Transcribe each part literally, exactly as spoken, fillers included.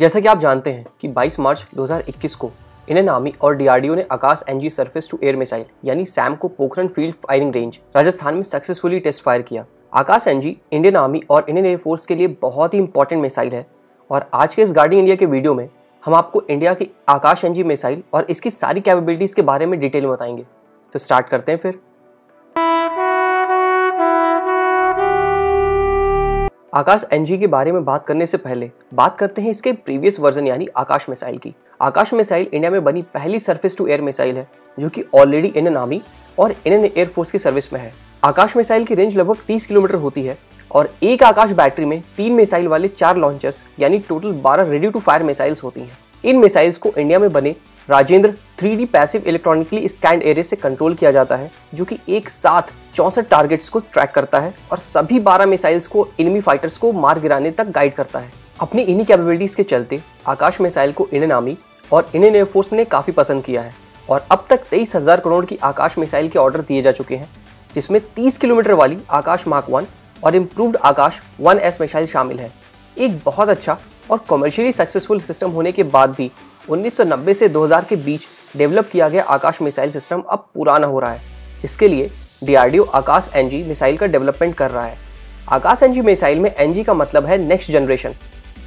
जैसा कि आप जानते हैं कि बाईस मार्च दो हज़ार इक्कीस को इंडियन आर्मी और डीआरडीओ ने Akash NG surface to air missile यानी सैम को Pokhran field firing range Rajasthan में सक्सेसफुली टेस्ट फायर किया। आकाश एनजी इंडियन आर्मी और इंडियन एयरफोर्स के लिए बहुत ही इंपॉर्टेंट मिसाइल है और आज के इस गार्डियन इंडिया के वीडियो में हम आपको इंडिया की आकाश एनजी मिसाइल और इसकी सारी कैपेबिलिटीज के बारे में डिटेल में बताएंगे। तो स्टार्ट करते हैं। फिर आकाश एनजी के बारे में बात करने से पहले बात करते हैं इसके प्रीवियस वर्जन यानी आकाश मिसाइल की। आकाश मिसाइल इंडिया में बनी पहली सरफेस टू एयर मिसाइल है जो कि ऑलरेडी इंडियन आर्मी और इंडियन एयरफोर्स की सर्विस में है। आकाश मिसाइल की रेंज लगभग तीस किलोमीटर होती है और एक आकाश बैटरी में तीन मिसाइल वाले चार लॉन्चर्स यानी टोटल बारह रेडी टू फायर मिसाइल्स होती हैं। इन मिसाइल्स को इंडिया में बने Rajendra three D passive electronically scanned array से कंट्रोल किया जाता है जो कि एक साथ चौंसठ टारगेट्स को ट्रैक करता है और सभी बारह मिसाइल्स को इनमी फाइटर्स को मार गिराने तक गाइड करता है। अपनी इन्हीं कैपेबिलिटीज के चलते आकाश मिसाइल को इंडियन आर्मी और इंडियन एयरफोर्स ने काफ़ी पसंद किया है और अब तक तेईस हज़ार करोड़ की आकाश मिसाइल के ऑर्डर दिए जा चुके हैं जिसमें तीस किलोमीटर वाली आकाश मार्क वन और improved Akash one S missile शामिल है। एक बहुत अच्छा और कॉमर्शियली सक्सेसफुल सिस्टम होने के बाद भी उन्नीस सौ नब्बे से दो हज़ार के बीच डेवलप किया गया आकाश मिसाइल सिस्टम अब पुराना हो रहा है, जिसके लिए डीआरडीओ आकाश एनजी मिसाइल का डेवलपमेंट कर रहा है। आकाश एनजी मिसाइल में एनजी का मतलब है नेक्स्ट जनरेशन।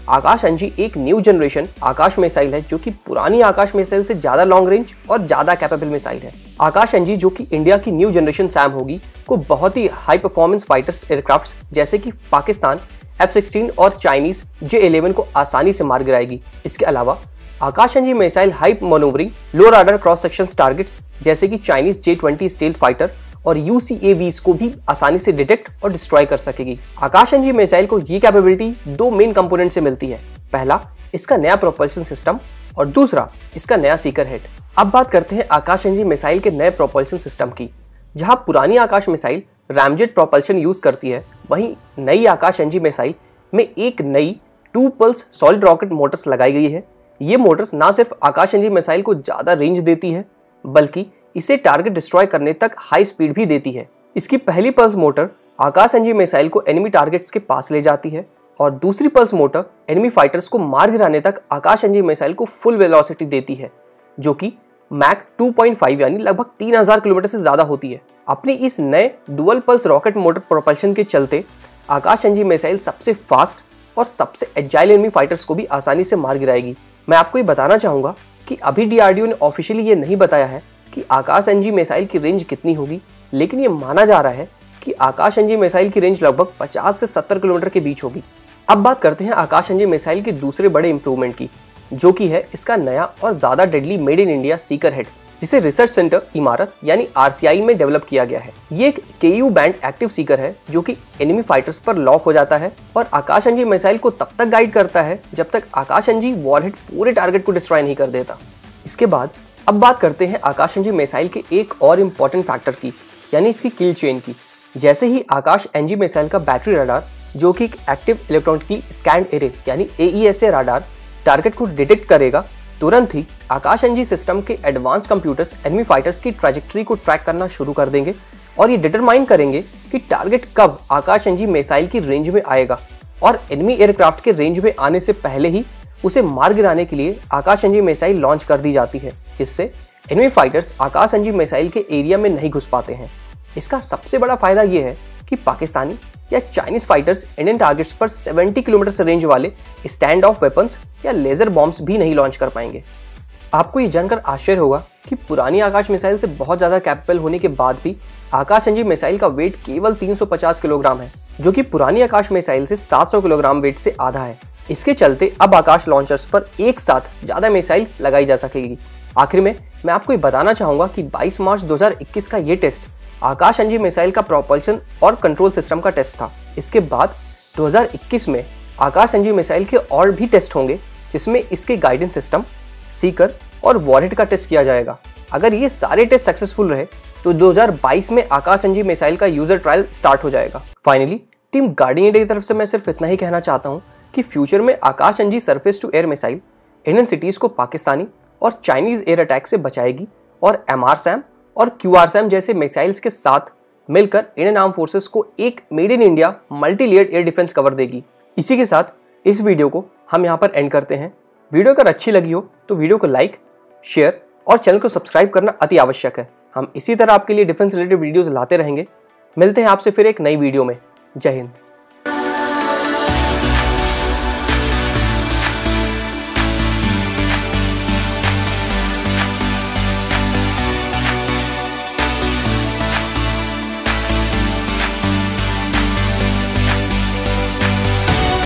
आकाश एनजी एक न्यू जनरेशन आकाश मिसाइल है जो कि पुरानी आकाश मिसाइल से ज़्यादा लॉन्ग रेंज और ज़्यादा कैपेबल मिसाइल है। आकाश एनजी जो कि इंडिया की न्यू जनरेशन सैम होगी को बहुत ही हाई परफॉर्मेंस फाइटर्स एयरक्राफ्ट्स जैसे कि पाकिस्तान एफ सिक्सटीन और चाइनीज जे इलेवन को आसानी से मार गिराएगी। इसके अलावा Akash NG missile high manoeuvring low radar cross section targets जैसे कि Chinese J twenty stealth fighter और यू सी ए वीज़ को भी आसानी से डिटेक्ट और डिस्ट्रॉय कर सकेगी। आकाश एनजी मिसाइल को ये कैपेबिलिटी दो मेन कंपोनेंट से मिलती है, पहला इसका नया प्रोपल्शन सिस्टम और दूसरा इसका नया सीकर हेड। अब बात करते हैं आकाश एनजी मिसाइल के नए प्रोपल्शन सिस्टम की। जहां पुरानी Akash missile ramjet propulsion use करती है, वहीं नई आकाश एनजी मिसाइल में एक नई two pulse solid rocket motors लगाई गई है। ये मोटर्स ना सिर्फ आकाश एनजी मिसाइल को ज़्यादा रेंज देती है बल्कि इसे टारगेट डिस्ट्रॉय करने तक हाई स्पीड भी देती है। इसकी पहली pulse motor Akash NG missile को एनिमी टारगेट्स के पास ले जाती है और दूसरी पल्स मोटर एनिमी फाइटर्स को मार गिराने तक आकाश एनजी मिसाइल को फुल वेलोसिटी देती है जो कि मैक टू पॉइंट फाइव यानी लगभग तीन हज़ार किलोमीटर से ज़्यादा होती है। अपनी इस नए dual pulse rocket motor propulsion के चलते आकाश एनजी मिसाइल सबसे फास्ट और सबसे एजाइल एनिमी फाइटर्स को भी आसानी से मार गिराएगी। मैं आपको ये बताना चाहूँगा कि अभी डीआरडीओ ने ऑफिशियली ये नहीं बताया है कि आकाश एनजी मिसाइल की रेंज कितनी होगी, लेकिन ये माना जा रहा है कि आकाश एनजी मिसाइल की रेंज लगभग पचास से सत्तर किलोमीटर के बीच होगी। अब बात करते हैं आकाश एनजी मिसाइल के दूसरे बड़े इम्प्रूवमेंट की, जो कि है इसका नया और ज़्यादा deadly made in India seeker head, जिसे रिसर्च सेंटर इमारत यानी आर सी आई में डेवलप किया गया है। ये एक के यू बैंड एक्टिव सीकर है जो कि एनिमी फाइटर्स पर लॉक हो जाता है और आकाश एनजी मिसाइल को तब तक गाइड करता है जब तक आकाश एनजी वॉरहेड पूरे टारगेट को डिस्ट्रॉय नहीं कर देता। इसके बाद अब बात करते हैं आकाश एनजी मिसाइल के एक और इम्पॉर्टेंट फैक्टर की यानी इसकी किल चेन की। जैसे ही आकाश एनजी मिसाइल का बैटरी राडार जो कि एक एक्टिव इलेक्ट्रॉनिकली स्कैंड एरे यानी A E S A radar target को डिटेक्ट करेगा, तुरंत ही आकाश एनजी सिस्टम के एडवांस कंप्यूटर्स एनिमी फाइटर्स की ट्रैजेक्टरी को ट्रैक करना शुरू कर देंगे और ये डिटरमाइन करेंगे कि टारगेट कब आकाश एनजी मिसाइल की रेंज में आएगा और एनिमी एयरक्राफ्ट के रेंज में आने से पहले ही उसे मार गिराने के लिए आकाश एनजी मिसाइल लॉन्च कर दी जाती है, जिससे enemy fighters Akash NG missile के एरिया में नहीं घुस पाते हैं। इसका सबसे बड़ा फायदा ये है कि पाकिस्तानी या चाइनीज फाइटर्स इंडियन टारगेट्स पर सत्तर किलोमीटर रेंज वाले स्टैंड ऑफ वेपन्स या लेजर बॉम्ब्स भी नहीं लॉन्च कर पाएंगे। आपको ये जानकर आश्चर्य होगा कि पुरानी आकाश मिसाइल से बहुत ज़्यादा कैपेबल होने के बाद भी आकाश एनजी मिसाइल का वेट केवल तीन सौ पचास किलोग्राम है जो कि पुरानी आकाश मिसाइल से सात सौ किलोग्राम वेट से आधा है। इसके चलते अब आकाश लॉन्चर्स पर एक साथ ज़्यादा मिसाइल लगाई जा सकेगी। आखिर में मैं आपको ये बताना चाहूँगा कि बाईस मार्च दो हज़ार इक्कीस का ये टेस्ट आकाश एनजी मिसाइल का प्रोपल्शन और कंट्रोल सिस्टम का टेस्ट था। इसके बाद दो हज़ार इक्कीस में आकाश एनजी मिसाइल के और भी टेस्ट होंगे जिसमें इसके गाइडेंस सिस्टम, सीकर और वॉरहेड का टेस्ट किया जाएगा। अगर ये सारे टेस्ट सक्सेसफुल रहे तो दो हज़ार बाईस में आकाश एनजी मिसाइल का यूजर ट्रायल स्टार्ट हो जाएगा। फाइनली टीम गार्डियन इंडिया की तरफ से मैं सिर्फ इतना ही कहना चाहता हूँ कि फ्यूचर में Akash NG surface to air missile Indian cities को पाकिस्तानी और चाइनीज़ एयर अटैक से बचाएगी और एम आर सैम और क्यू आर सैम जैसे मिसाइल्स के साथ मिलकर इंडियन आर्म फोर्सेस को एक made in India multi layered air defence cover देगी। इसी के साथ इस वीडियो को हम यहाँ पर एंड करते हैं। वीडियो अगर अच्छी लगी हो तो वीडियो को लाइक, शेयर और चैनल को सब्सक्राइब करना अति आवश्यक है। हम इसी तरह आपके लिए डिफेंस रिलेटेड वीडियोस लाते रहेंगे। मिलते हैं आपसे फिर एक नई वीडियो में। जय हिंद।